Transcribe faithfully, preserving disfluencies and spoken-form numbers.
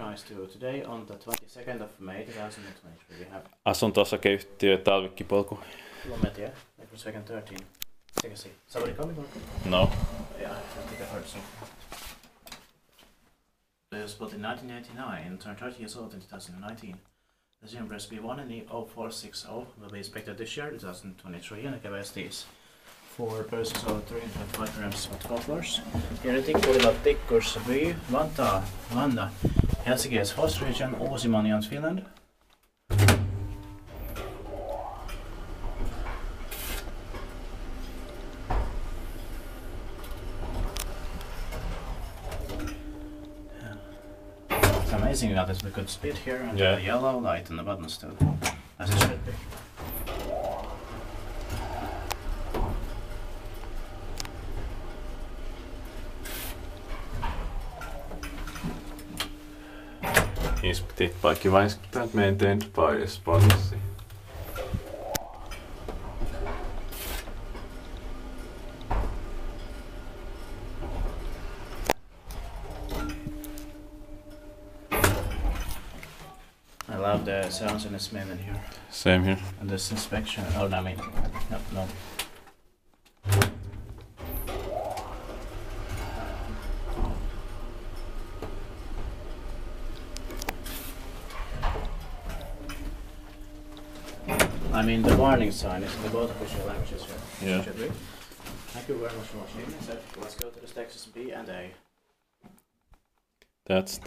nice to today on the twenty-second of May two thousand twenty-three. We have asunto-osakeyhtiö talvikkipolku. Kilometriä, April second, thirteen. Take a seat. Somebody coming? No. Yeah, I think I heard something. It was built in nineteen ninety-nine and turned thirty years old in two thousand nineteen. The Siemens B one and the oh four six oh will be inspected this year, two thousand twenty-three, and the capacity is for persons over three hundred twenty-five grams of twelve hours. Tervetuloa Tikkurssby, Vantaa, Vanna, Helsinki is host region, Uusimaani, Finland. It's amazing that it's a good speed here, and yeah, the yellow light and the buttons too, as it should be. Inspected by Kivainsky and maintained by Espansi. I love the sounds and the smell in here. Same here. And this inspection. Oh, no, I mean, no, no. I mean, the warning sign is in the both official languages here. Yeah. Should we? Thank you very much for watching. So let's go to the Texas B and A. That's.